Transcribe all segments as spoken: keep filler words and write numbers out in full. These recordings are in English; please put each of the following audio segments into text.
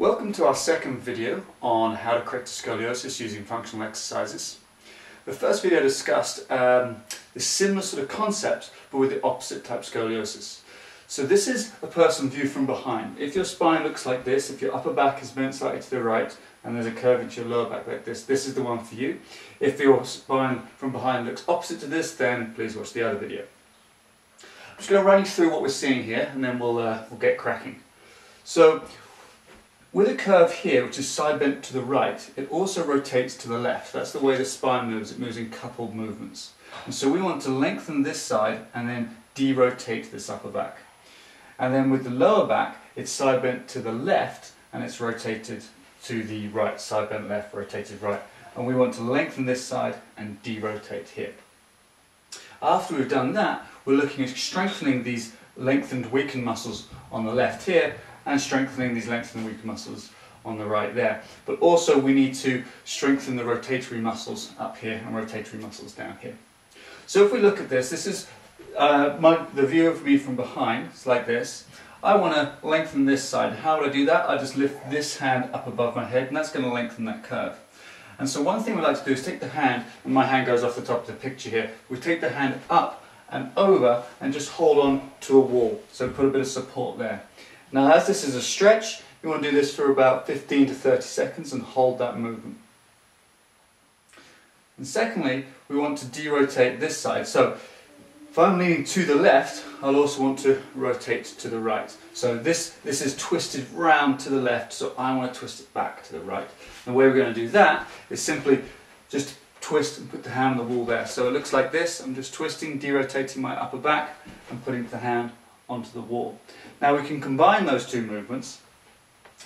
Welcome to our second video on how to correct scoliosis using functional exercises. The first video discussed um, the similar sort of concept but with the opposite type scoliosis. So this is a person viewed from behind. If your spine looks like this, if your upper back is bent slightly to the right and there's a curve into your lower back like this, this is the one for you. If your spine from behind looks opposite to this, then please watch the other video. I'm just going to run you through what we're seeing here and then we'll, uh, we'll get cracking. So, with a curve here, which is side bent to the right, it also rotates to the left. That's the way the spine moves. It moves in coupled movements. And so we want to lengthen this side and then de-rotate this upper back. And then with the lower back, it's side bent to the left and it's rotated to the right. Side bent left, rotated right. And we want to lengthen this side and de-rotate here. After we've done that, we're looking at strengthening these lengthened, weakened muscles on the left here, and strengthening these lengthened weak muscles on the right there. But also we need to strengthen the rotatory muscles up here and rotatory muscles down here. So if we look at this, this is uh, my, the view of me from behind. It's like this. I want to lengthen this side. How would I do that? I just lift this hand up above my head and that's going to lengthen that curve. And so one thing we like to do is take the hand, and my hand goes off the top of the picture here, we take the hand up and over and just hold on to a wall. So put a bit of support there. Now as this is a stretch, you want to do this for about fifteen to thirty seconds and hold that movement. And secondly, we want to de-rotate this side. So if I'm leaning to the left, I'll also want to rotate to the right. So this, this is twisted round to the left, so I want to twist it back to the right. And the way we're going to do that is simply just twist and put the hand on the wall there. So it looks like this. I'm just twisting, de-rotating my upper back and putting the hand onto the wall. Now we can combine those two movements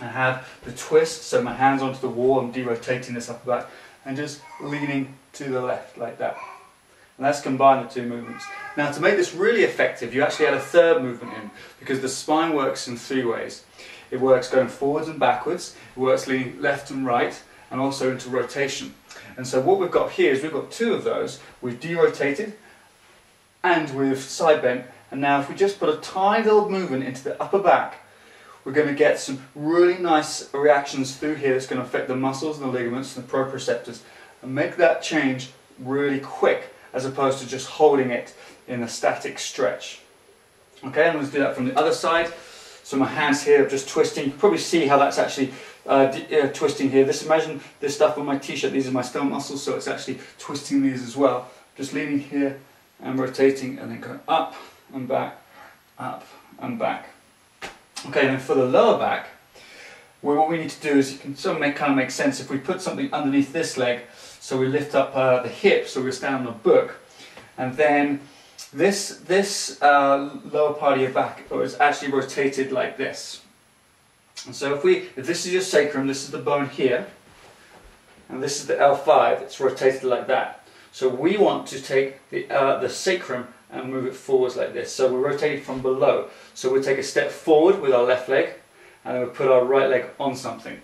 and have the twist, so my hand's onto the wall, I'm de-rotating this upper back and just leaning to the left like that. And that's combined the two movements. Now to make this really effective, you actually add a third movement in, because the spine works in three ways. It works going forwards and backwards, it works leaning left and right, and also into rotation. And so what we've got here is we've got two of those. We've de-rotated and we've side bent. And now if we just put a tiny little movement into the upper back, we're going to get some really nice reactions through here that's going to affect the muscles and the ligaments and the proprioceptors and make that change really quick, as opposed to just holding it in a static stretch. Okay, I'm going to do that from the other side. So my hands here are just twisting. You can probably see how that's actually uh, uh, twisting here. This, imagine this stuff on my t-shirt, these are my sternum muscles, so it's actually twisting these as well. Just leaning here and rotating and then going up and back, up and back. Okay, and then for the lower back, well, what we need to do is, you can sort of make, kind of make sense if we put something underneath this leg, so we lift up uh, the hip, so we stand on a book, and then this, this uh, lower part of your back is actually rotated like this. And so if we, if this is your sacrum, this is the bone here, and this is the L five, it's rotated like that. So we want to take the, uh, the sacrum and move it forwards like this. So we're rotating from below. So we'll take a step forward with our left leg and then we'll put our right leg on something.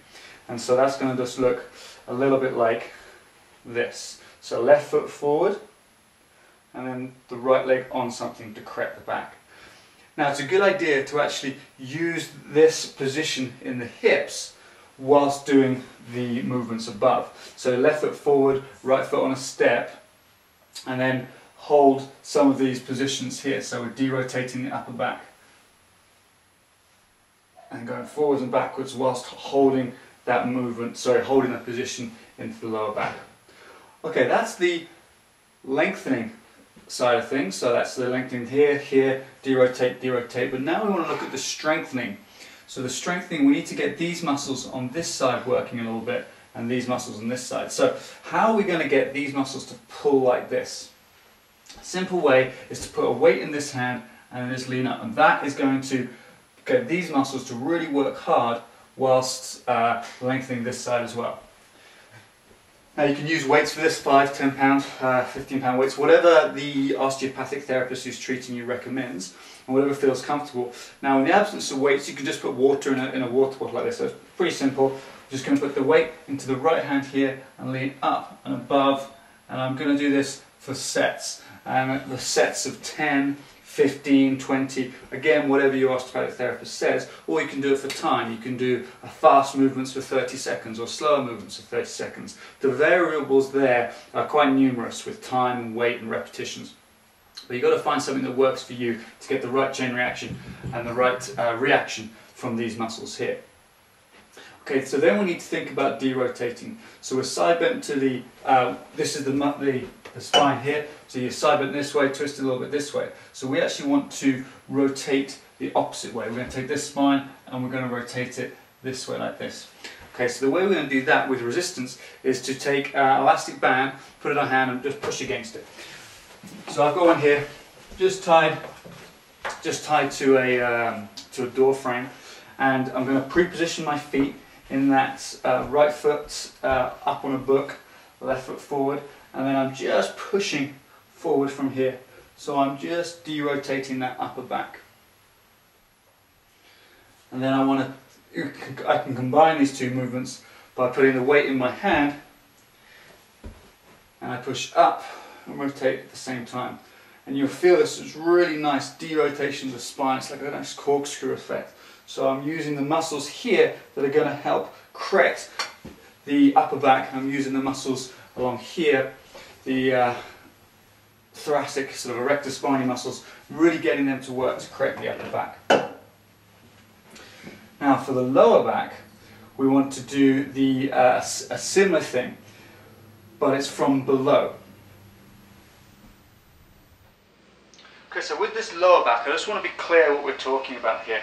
And so that's going to just look a little bit like this. So left foot forward and then the right leg on something to correct the back. Now it's a good idea to actually use this position in the hips whilst doing the movements above. So left foot forward, right foot on a step, and then hold some of these positions here. So we're de-rotating the upper back and going forwards and backwards whilst holding that movement, sorry, holding that position into the lower back. Okay, that's the lengthening side of things. So that's the lengthening here, here, de-rotate, de-rotate. But now we want to look at the strengthening. So the strengthening, we need to get these muscles on this side working a little bit and these muscles on this side. So how are we going to get these muscles to pull like this? Simple way is to put a weight in this hand and just lean up, and that is going to get these muscles to really work hard whilst uh, lengthening this side as well. Now you can use weights for this, five, ten pound, uh, fifteen pound weights, whatever the osteopathic therapist who's treating you recommends and whatever feels comfortable. Now in the absence of weights, you can just put water in a, in a water bottle like this, so it's pretty simple. I'm just going to put the weight into the right hand here and lean up and above, and I'm going to do this for sets. And the sets of ten, fifteen, twenty, again whatever your osteopathic therapist says, or you can do it for time. You can do a fast movements for thirty seconds or slower movements for thirty seconds. The variables there are quite numerous with time and weight and repetitions. But you've got to find something that works for you to get the right chain reaction and the right uh, reaction from these muscles here. Okay, so then we need to think about derotating. So we're side bent to the, uh, this is the, the, the spine here, so you're side bent this way, twist a little bit this way. So we actually want to rotate the opposite way. We're going to take this spine and we're going to rotate it this way like this. Okay, so the way we're going to do that with resistance is to take an elastic band, put it on hand and just push against it. So I've got one here, just tied, just tied to a, um, to a door frame, and I'm going to pre-position my feet in that uh, right foot uh, up on a book, left foot forward, and then I'm just pushing forward from here. So I'm just derotating that upper back. And then I want to, I can combine these two movements by putting the weight in my hand, and I push up and rotate at the same time. And you'll feel this is really nice derotation of the spine. It's like a nice corkscrew effect. So I'm using the muscles here that are going to help correct the upper back. I'm using the muscles along here, the uh, thoracic, sort of erector spiny muscles, really getting them to work to correct the upper back. Now for the lower back, we want to do the uh, a similar thing, but it's from below. Okay, so with this lower back, I just want to be clear what we're talking about here.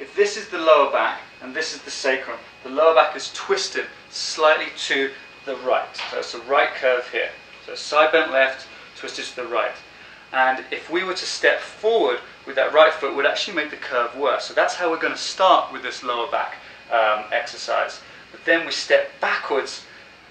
If this is the lower back and this is the sacrum, the lower back is twisted slightly to the right. So it's a right curve here. So side bent left, twisted to the right. And if we were to step forward with that right foot, it would actually make the curve worse. So that's how we're going to start with this lower back um, exercise. But then we step backwards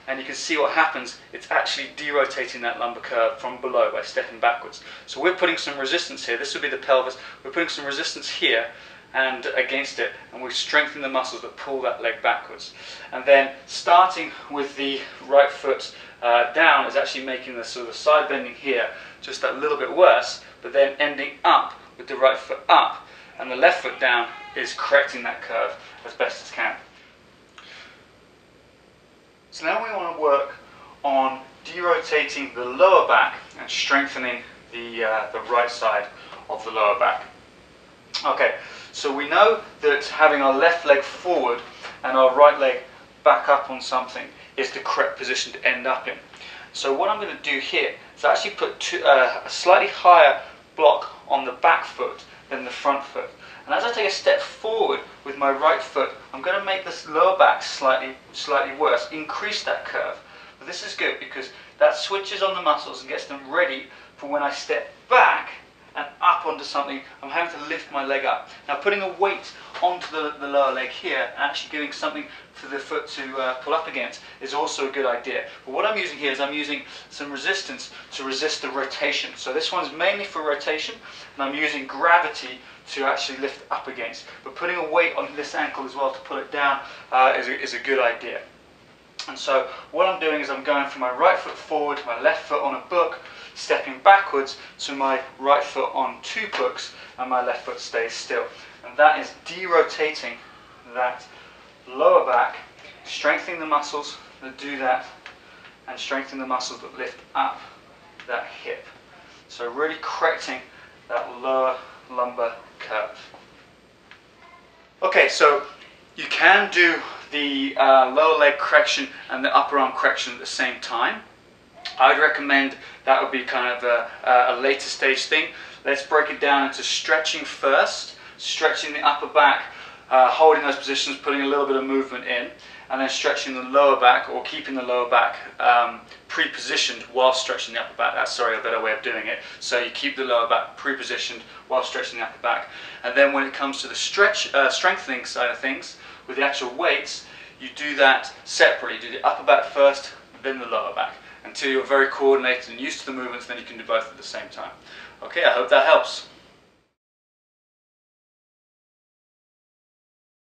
and you can see what happens. It's actually derotating that lumbar curve from below by stepping backwards. So we're putting some resistance here. This would be the pelvis. We're putting some resistance here and against it, and we strengthen the muscles that pull that leg backwards. And then starting with the right foot uh, down is actually making the sort of side bending here just that little bit worse, but then ending up with the right foot up and the left foot down is correcting that curve as best it can. So now we want to work on derotating the lower back and strengthening the, uh, the right side of the lower back. Okay, so we know that having our left leg forward and our right leg back up on something is the correct position to end up in. So what I'm going to do here is actually put two, uh, a slightly higher block on the back foot than the front foot. And as I take a step forward with my right foot, I'm going to make this lower back slightly, slightly worse, increase that curve. But this is good because that switches on the muscles and gets them ready for when I step back and up onto something, I'm having to lift my leg up. Now putting a weight onto the, the lower leg here, and actually giving something for the foot to uh, pull up against is also a good idea. But what I'm using here is I'm using some resistance to resist the rotation. So this one's mainly for rotation, and I'm using gravity to actually lift up against. But putting a weight on this ankle as well to pull it down uh, is, a, is a good idea. And so what I'm doing is I'm going from my right foot forward, my left foot on a book, stepping backwards to my right foot on two books, and my left foot stays still. And that is derotating that lower back, strengthening the muscles that do that, and strengthening the muscles that lift up that hip. So really correcting that lower lumbar curve. Okay, so you can do the uh, lower leg correction and the upper arm correction at the same time. I would recommend that would be kind of a, a later stage thing. Let's break it down into stretching first, stretching the upper back, uh, holding those positions, putting a little bit of movement in, and then stretching the lower back or keeping the lower back um, pre-positioned while stretching the upper back. That's, sorry, a better way of doing it. So you keep the lower back pre-positioned while stretching the upper back. And then when it comes to the stretch, uh, strengthening side of things, with the actual weights, you do that separately. You do the upper back first, then the lower back, until you're very coordinated and used to the movements, then you can do both at the same time. Okay, I hope that helps.